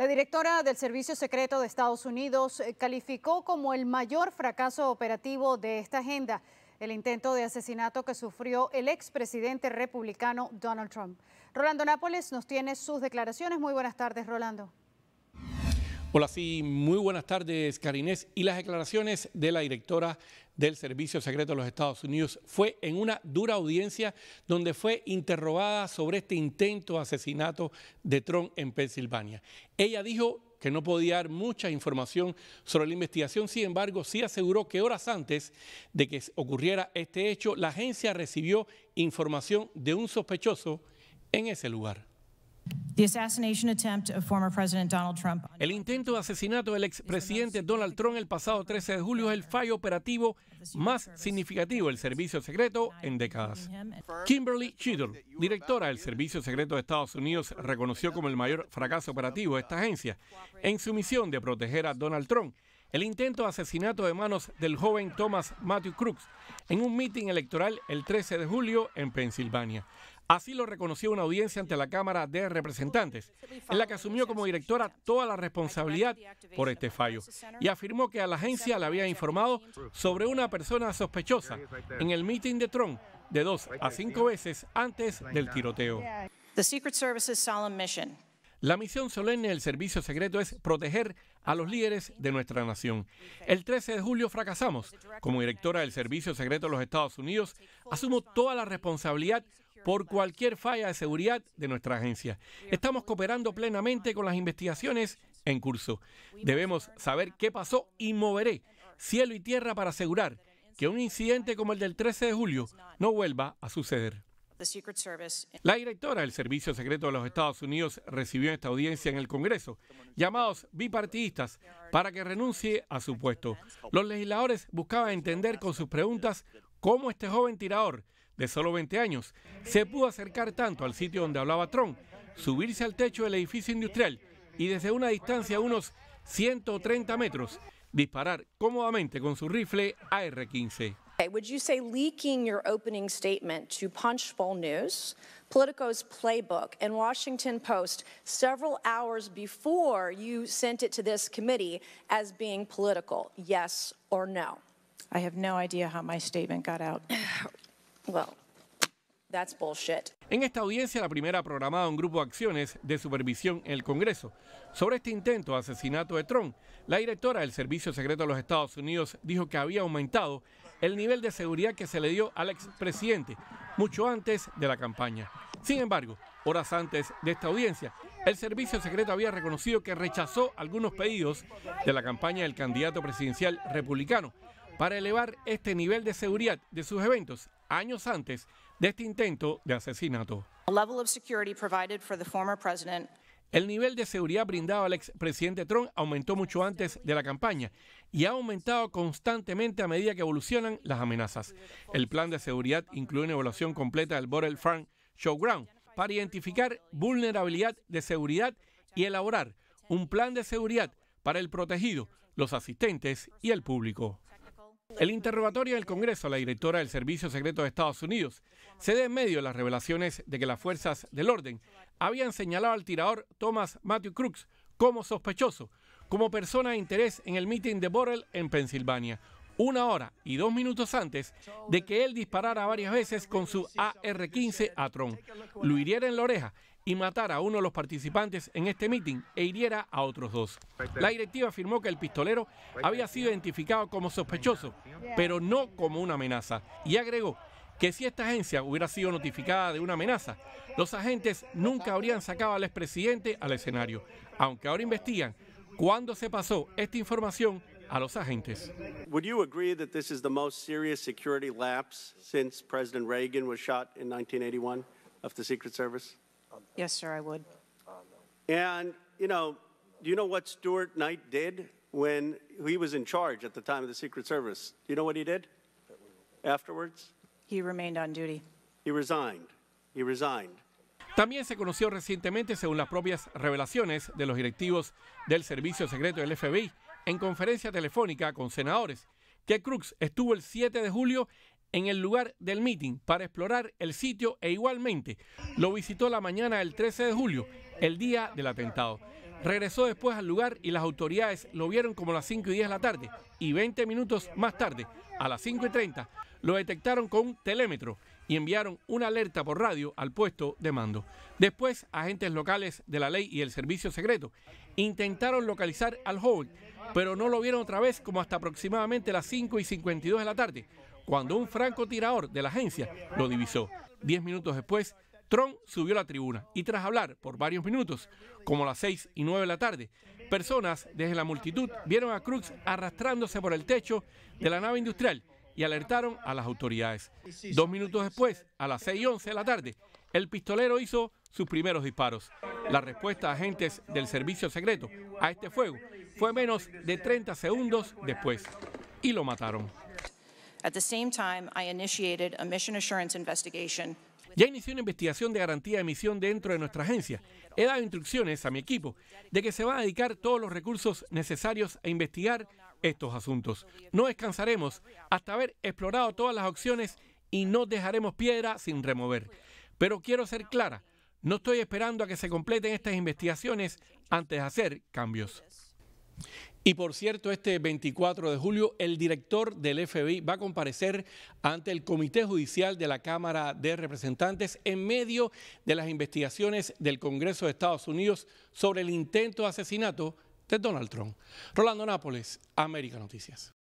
La directora del Servicio Secreto de Estados Unidos calificó como el mayor fracaso operativo de esta agenda el intento de asesinato que sufrió el expresidente republicano Donald Trump. Ronald Nápoles nos tiene sus declaraciones. Muy buenas tardes, Rolando. Hola, sí, muy buenas tardes, Karinés. Y las declaraciones de la directora del Servicio Secreto de los Estados Unidos fue en una dura audiencia donde fue interrogada sobre este intento de asesinato de Trump en Pensilvania. Ella dijo que no podía dar mucha información sobre la investigación, sin embargo, sí aseguró que horas antes de que ocurriera este hecho, la agencia recibió información de un sospechoso en ese lugar. El intento de asesinato del expresidente Donald Trump el pasado 13 de julio es el fallo operativo más significativo del Servicio Secreto en décadas. Kimberly Cheatle, directora del Servicio Secreto de Estados Unidos, reconoció como el mayor fracaso operativo de esta agencia en su misión de proteger a Donald Trump el intento de asesinato de manos del joven Thomas Matthew Crooks en un mitin electoral el 13 de julio en Pensilvania. Así lo reconoció una audiencia ante la Cámara de Representantes, en la que asumió como directora toda la responsabilidad por este fallo y afirmó que a la agencia le había informado sobre una persona sospechosa en el mitin de Trump de 2 a 5 veces antes del tiroteo. La misión solemne del Servicio Secreto es proteger a los líderes de nuestra nación. El 13 de julio fracasamos. Como directora del Servicio Secreto de los Estados Unidos, asumo toda la responsabilidad por cualquier falla de seguridad de nuestra agencia. Estamos cooperando plenamente con las investigaciones en curso. Debemos saber qué pasó y moveré cielo y tierra para asegurar que un incidente como el del 13 de julio no vuelva a suceder. La directora del Servicio Secreto de los Estados Unidos recibió esta audiencia en el Congreso llamados bipartidistas para que renuncie a su puesto. Los legisladores buscaban entender con sus preguntas cómo este joven tirador de solo 20 años se pudo acercar tanto al sitio donde hablaba Trump, subirse al techo del edificio industrial y desde una distancia de unos 130 metros disparar cómodamente con su rifle AR-15. Would you say leaking your opening statement to Punchbowl News, Politico's Playbook, and Washington Post several hours before you sent it to this committee as being political? Yes or no? I have no idea how my statement got out. Well, that's bullshit. En esta audiencia, la primera programada, un grupo de acciones de supervisión en el Congreso sobre este intento de asesinato de Trump, la directora del Servicio Secreto de los Estados Unidos dijo que había aumentado el nivel de seguridad que se le dio al expresidente mucho antes de la campaña. Sin embargo, horas antes de esta audiencia, el Servicio Secreto había reconocido que rechazó algunos pedidos de la campaña del candidato presidencial republicano para elevar este nivel de seguridad de sus eventos años antes de este intento de asesinato. El nivel de seguridad brindado al expresidente Trump aumentó mucho antes de la campaña y ha aumentado constantemente a medida que evolucionan las amenazas. El plan de seguridad incluye una evaluación completa del Battlefront Showground para identificar vulnerabilidad de seguridad y elaborar un plan de seguridad para el protegido, los asistentes y el público. El interrogatorio del Congreso a la directora del Servicio Secreto de Estados Unidos se da en medio de las revelaciones de que las fuerzas del orden habían señalado al tirador Thomas Matthew Crooks como sospechoso, como persona de interés en el mitin de Borrell en Pensilvania, 1 hora y 2 minutos antes de que él disparara varias veces con su AR-15 a Trump, lo hiriera en la oreja y matara a uno de los participantes en este mitin e hiriera a otros 2. La directiva afirmó que el pistolero había sido identificado como sospechoso, pero no como una amenaza, y agregó que si esta agencia hubiera sido notificada de una amenaza, los agentes nunca habrían sacado al expresidente al escenario, aunque ahora investigan cuándo se pasó esta información a los agentes. Would you agree that this is the most serious security lapse since President Reagan was shot in 1981 of the Secret Service? Yes, sir, I would. And, do you know what Stuart Knight did when he was in charge at the time of the Secret Service? Do you know what he did afterwards? He remained on duty. He resigned. He resigned. También se conoció recientemente, según las propias revelaciones de los directivos del Servicio Secreto del FBI, en conferencia telefónica con senadores, que Crooks estuvo el 7 de julio en el lugar del mitin para explorar el sitio e igualmente lo visitó la mañana del 13 de julio el día del atentado. Regresó después al lugar y las autoridades lo vieron como a las 5:10 de la tarde, y 20 minutos más tarde, a las 5:30, lo detectaron con un telémetro y enviaron una alerta por radio al puesto de mando. Después, agentes locales de la ley y el servicio secreto intentaron localizar al joven, pero no lo vieron otra vez como hasta aproximadamente las 5:52 de la tarde, cuando un francotirador de la agencia lo divisó. 10 minutos después, Trump subió a la tribuna y tras hablar por varios minutos, como a las 6:09 de la tarde, personas desde la multitud vieron a Crooks arrastrándose por el techo de la nave industrial y alertaron a las autoridades. 2 minutos después, a las 6:11 de la tarde, el pistolero hizo sus primeros disparos. La respuesta de agentes del servicio secreto a este fuego fue menos de 30 segundos después y lo mataron. At the same time, I initiated a mission assurance investigation. Ya inició una investigación de garantía de misión dentro de nuestra agencia. He dado instrucciones a mi equipo de que se van a dedicar todos los recursos necesarios a investigar estos asuntos. No descansaremos hasta haber explorado todas las opciones y no dejaremos piedra sin remover. Pero quiero ser clara, no estoy esperando a que se completen estas investigaciones antes de hacer cambios. Y por cierto, este 24 de julio, el director del FBI va a comparecer ante el Comité Judicial de la Cámara de Representantes en medio de las investigaciones del Congreso de Estados Unidos sobre el intento de asesinato de Donald Trump. Ronald Nápoles, América Noticias.